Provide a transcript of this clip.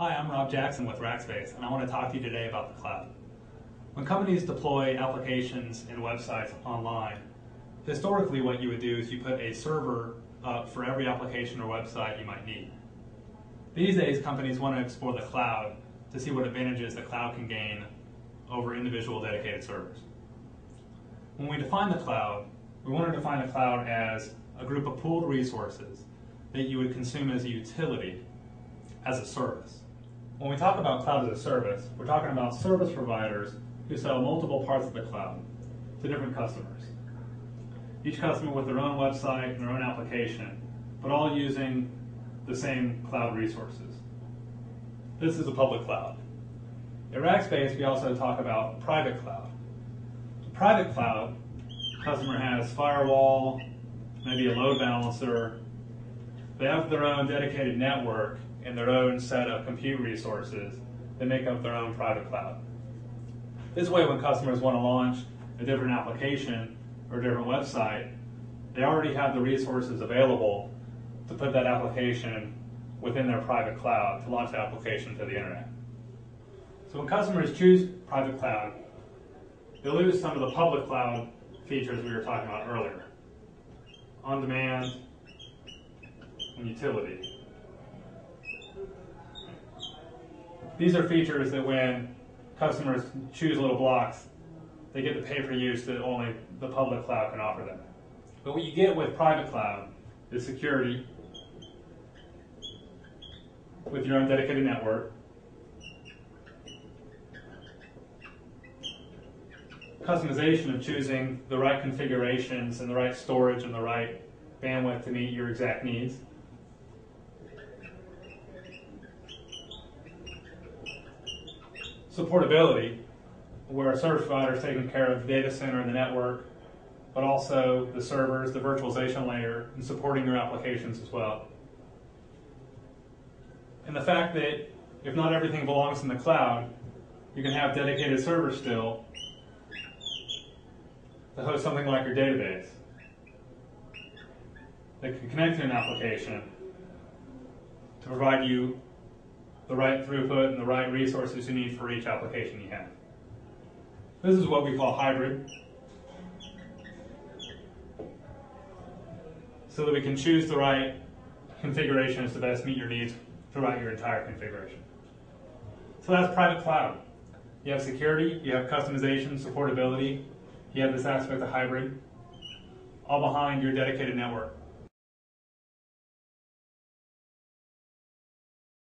Hi, I'm Rob Jackson with Rackspace, and I want to talk to you today about the cloud. When companies deploy applications and websites online, historically what you would do is you put a server up for every application or website you might need. These days, companies want to explore the cloud to see what advantages the cloud can gain over individual dedicated servers. When we define the cloud, we want to define the cloud as a group of pooled resources that you would consume as a utility, as a service. When we talk about cloud as a service, we're talking about service providers who sell multiple parts of the cloud to different customers. Each customer with their own website and their own application, but all using the same cloud resources. This is a public cloud. At Rackspace, we also talk about private cloud. The private cloud, the customer has firewall, maybe a load balancer. They have their own dedicated network and their own set of compute resources that make up their own private cloud. This way, when customers want to launch a different application or a different website, they already have the resources available to put that application within their private cloud to launch the application to the internet. So when customers choose private cloud, they lose some of the public cloud features we were talking about earlier. On-demand and utility. These are features that when customers choose little blocks, they get the pay-for-use that only the public cloud can offer them. But what you get with private cloud is security with your own dedicated network, customization of choosing the right configurations and the right storage and the right bandwidth to meet your exact needs, supportability, where a service provider is taking care of the data center and the network, but also the servers, the virtualization layer, and supporting your applications as well. And the fact that if not everything belongs in the cloud, you can have dedicated servers still to host something like your database that can connect to an application to provide you the right throughput and the right resources you need for each application you have. This is what we call hybrid, so that we can choose the right configurations to best meet your needs throughout your entire configuration. So that's private cloud. You have security, you have customization, supportability, you have this aspect of hybrid, all behind your dedicated network.